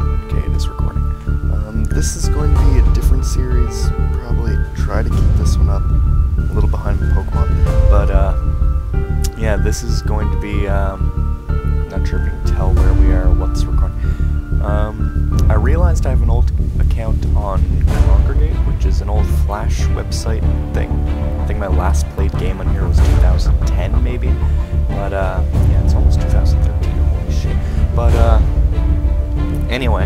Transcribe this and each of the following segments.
Alright, okay, it is recording. This is going to be a different series. Probably try to keep this one up. A little behind with Pokemon. But, yeah, this is going to be, not sure if you can tell where we are or what's recording. I realized I have an old account on Kongregate, which is an old Flash website thing. I think my last played game on here was 2010, maybe. But, yeah, it's almost 2013. Holy shit. But, anyway,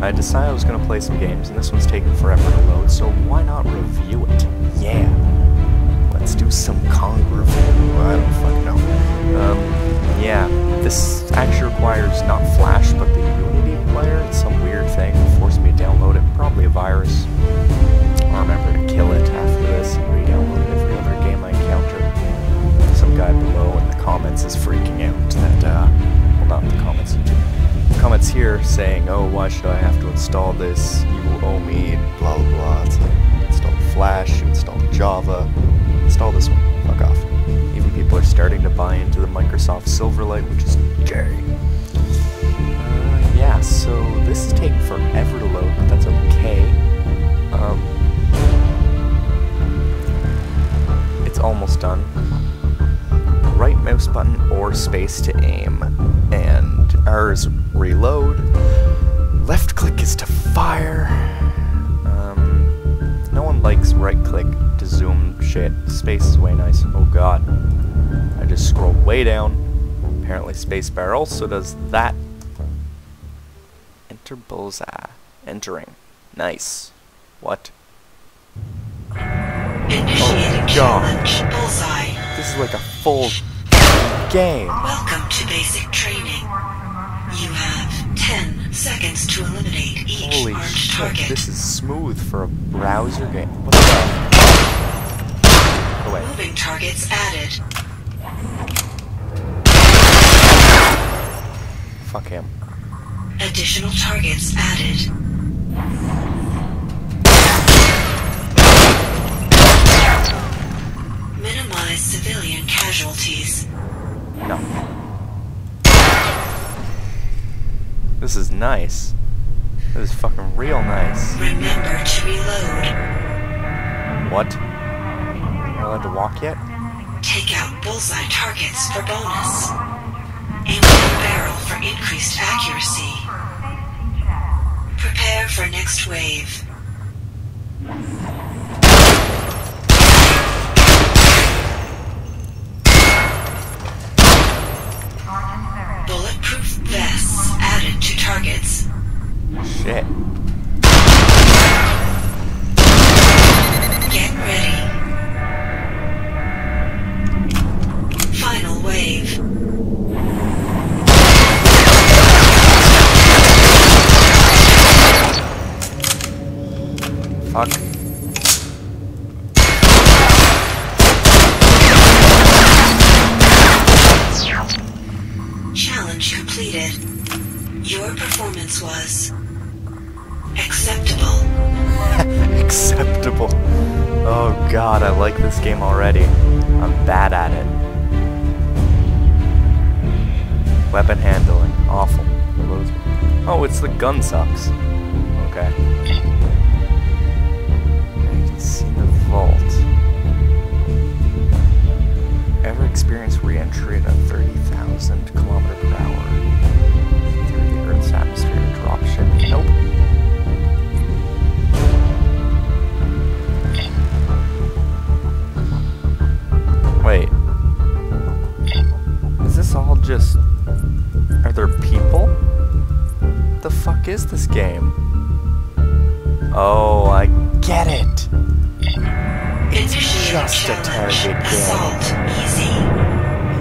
I decided I was going to play some games, and this one's taking forever to load, so why not review it? Yeah. Let's do some Kong review. I don't fucking know. Yeah, this actually requires not Flash, but the Unity player. It's some weird thing. It forced me to download it. Probably a virus. I'll remember to kill it after this and re-download every other game I encounter. Some guy below in the comments is freaking out that, well, not in the comments, comments here saying, oh, why should I have to install this, you owe me, blah blah blah. It's like, install Flash, install Java, install this one, fuck off. Even people are starting to buy into the Microsoft Silverlight, which is scary. Yeah, so this is taking forever to load, but that's okay. It's almost done. Right mouse button or space to aim, and R is reload, left click is to fire, no one likes right click to zoom shit, space is way nice, oh god, I just scroll way down, apparently space bar also does that, enter Bullseye, entering, nice, what, oh god, Bullseye. This is like a full game. Welcome to basic training. You have 10 seconds to eliminate each orange target. Holy shit, this is smooth for a browser game. What the fuck? Go away. Moving targets added. Fuck him. Additional targets added. Minimize civilian casualties. No. This is nice. This is fucking real nice. Remember to reload. What? Am I allowed to walk yet? Take out bullseye targets for bonus. Aim the barrel for increased accuracy. Prepare for next wave. Bulletproof vests added to targets. Shit. Get ready. Final wave. Fuck. Your performance was acceptable. Acceptable. Oh god, I like this game already. I'm bad at it. Weapon handling. Awful. Oh, it's the gun sucks. Okay. I can see the vault. Ever experienced re-entry at a 30,000 kilometer per hour? Atmosphere drop ship. Nope. Wait. Is this all just... Are there people? What the fuck is this game? Oh, I get it. It's just a target game.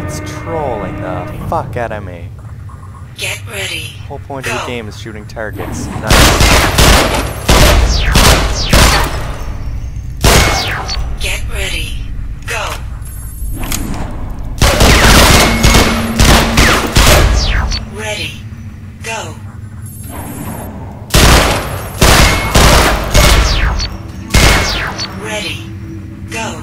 It's trolling the fuck out of me. Get ready. Whole point of the game is shooting targets. Nice. Get ready. Go. Ready. Go. Ready. Go.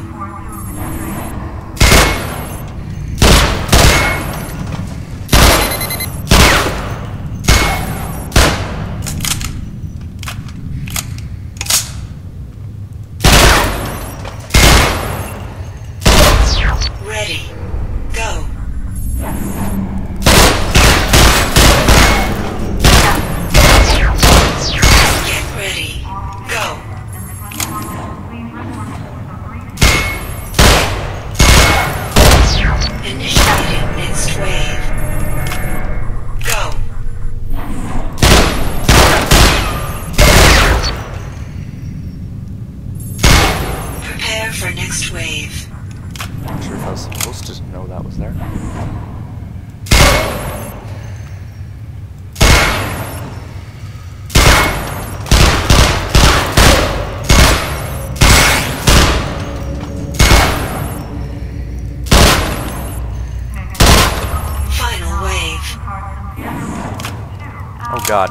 Oh god.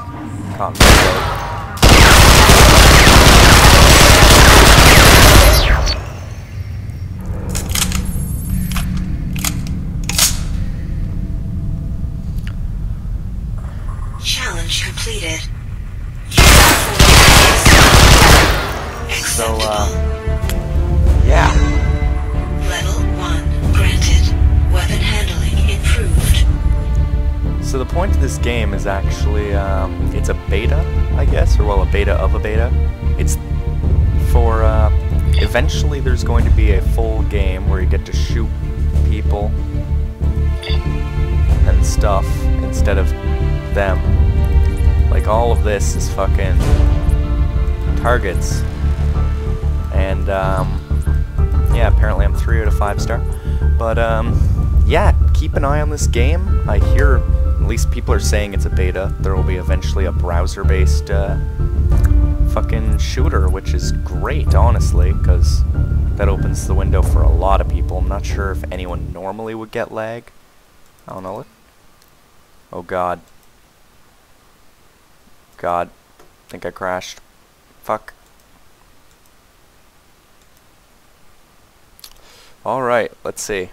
Caught me. Challenge completed. So, yeah. Level 1 granted. Weapon handling improved. So the point of this game is actually, it's a beta, I guess, or well, a beta of a beta. It's for, eventually there's going to be a full game where you get to shoot people and stuff instead of them. Like, all of this is fucking targets. And, yeah, apparently I'm 3 out of 5 star. But, yeah, keep an eye on this game. I hear, at least people are saying it's a beta. There will be eventually a browser-based, fucking shooter, which is great, honestly, because that opens the window for a lot of people. I'm not sure if anyone normally would get lag. I don't know. Oh, God. God. I think I crashed. Fuck. All right, let's see.